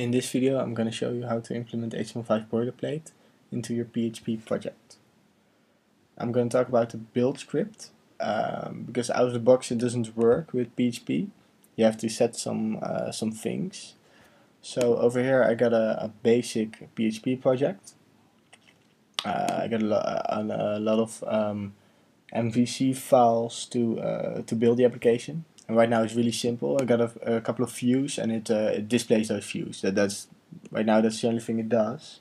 In this video I'm going to show you how to implement HTML5 boilerplate into your PHP project. I'm going to talk about the build script because out of the box it doesn't work with PHP. You have to set some things. So over here I got a basic PHP project. I got a lot of MVC files to build the application. And right now it's really simple. I got a couple of views, and it displays those views. That's right now. That's the only thing it does.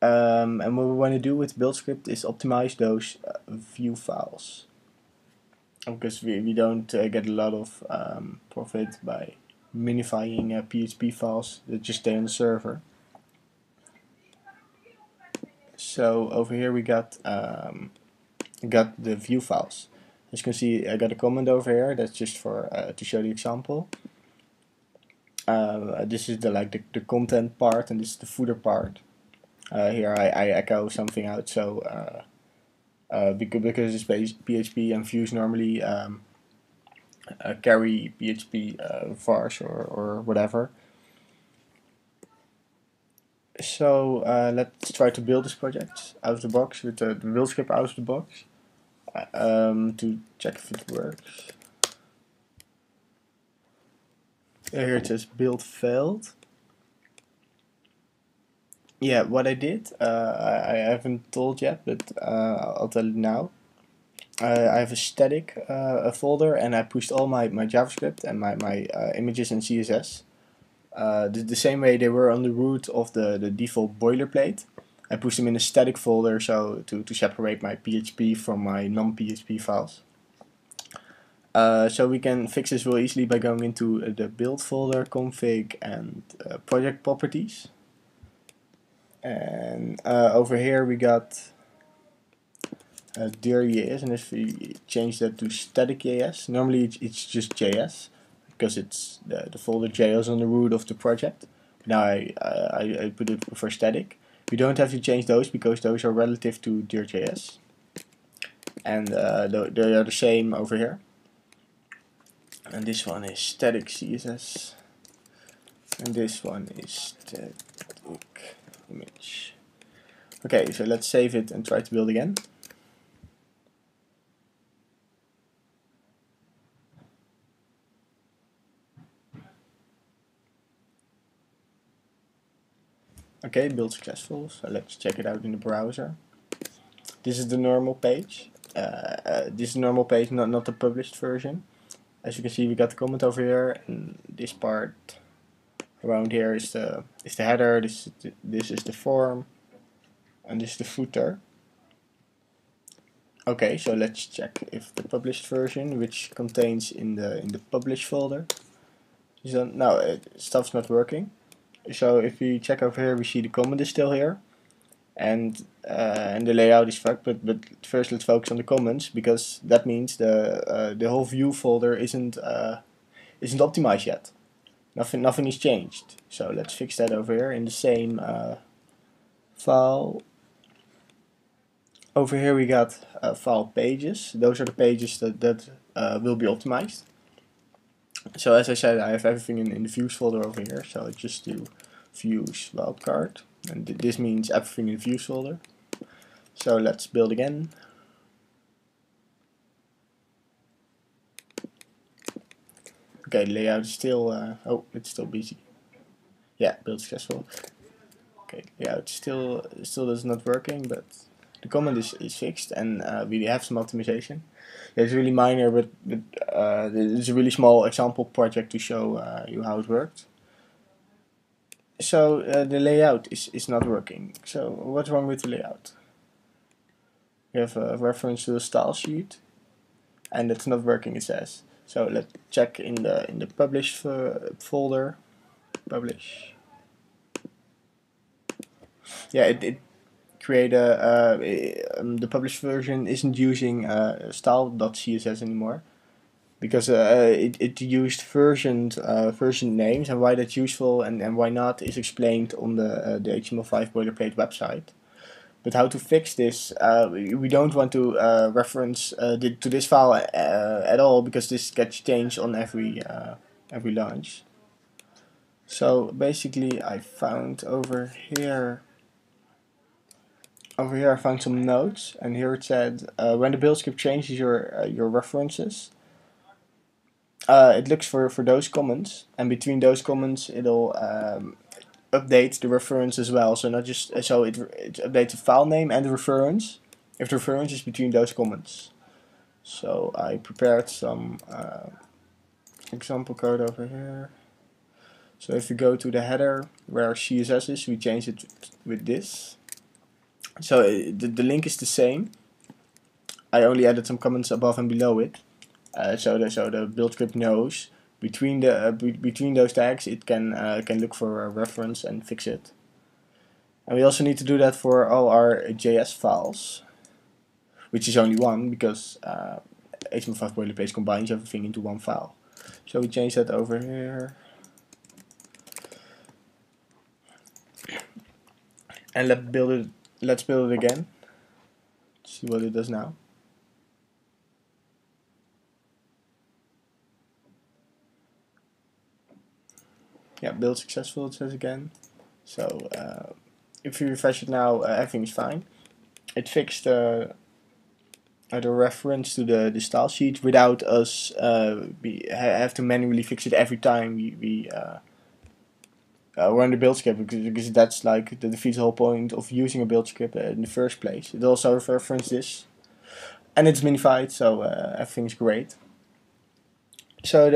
And what we want to do with build script is optimize those view files, because we don't get a lot of profit by minifying PHP files that just stay on the server. So over here we got the view files. As you can see, I got a comment over here. That's just for to show the example. This is the content part, and this is the footer part. Here I echo something out, so because it's PHP and views normally carry PHP vars or whatever. So let's try to build this project out of the box with the build script out of the box. To check if it works. Here it says build failed. Yeah, what I did, I haven't told yet, but I'll tell it now. I have a static folder, and I pushed all my JavaScript and my images and CSS. The same way they were on the root of the default boilerplate. I push them in a static folder, so to separate my PHP from my non-PHP files. So we can fix this real easily by going into the build folder, config, and project properties. And over here we got dir.js, and if we change that to static.js, normally it's just JS, because it's the folder JS on the root of the project. Now I put it for static. You don't have to change those because those are relative to dir.js, and they are the same over here. And this one is static CSS, and this one is static image. Okay, so let's save it and try to build again. Okay, build successful, so let's check it out in the browser. This is the normal page. This is the normal page, not the published version. As you can see, we got the comment over here, and this part around here is the header, this is the form, and this is the footer. Okay, so let's check if the published version, which contains in the publish folder. So now stuff's not working. So if we check over here, we see the comment is still here, and the layout is fucked. But first, let's focus on the comments, because that means the whole view folder isn't optimized yet. Nothing is changed. So let's fix that over here in the same file. Over here we got file pages. Those are the pages that will be optimized. So as I said, I have everything in the views folder over here, so I just do views wildcard, and this means everything in the views folder. So let's build again. Okay, layout is still oh, it's still busy. Yeah, build successful. Okay, layout still is not working, but the comment is fixed, and we have some optimization. It's really minor, but it's a really small example project to show you how it worked. So the layout is not working. So what's wrong with the layout? We have a reference to the style sheet, and it's not working, it says. So let's check in the published folder. Publish. Yeah, it create the published version isn't using style.css anymore, because it used version names, and why that's useful and why not is explained on the HTML5 boilerplate website. But how to fix this? We don't want to reference to this file at all, because this gets changed on every launch. So basically I found over here I found some notes, and here it said when the build script changes your references, it looks for those comments, and between those comments it'll update the reference as well. So not just so it updates the file name and the reference if the reference is between those comments. So I prepared some example code over here. So if we go to the header where CSS is, we change it with this. So the link is the same. I only added some comments above and below it. So the build script knows between the between those tags it can look for a reference and fix it. And we also need to do that for all our JS files, which is only one because HTML5Boilerplate combines everything into one file. So we change that over here. And let's build it again. See what it does now. Yeah, build successful, it says again. So if you refresh it now, everything is fine. It fixed the reference to the style sheet without us have to manually fix it every time we run the build script, because that's like the defeats the whole point of using a build script in the first place. It also references this, and it's minified, so everything's great. So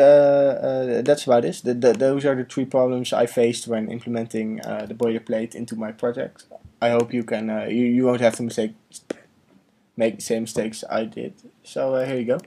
that's about this. Those are the three problems I faced when implementing the boilerplate into my project. I hope you can you won't have to make the same mistakes I did. So here you go.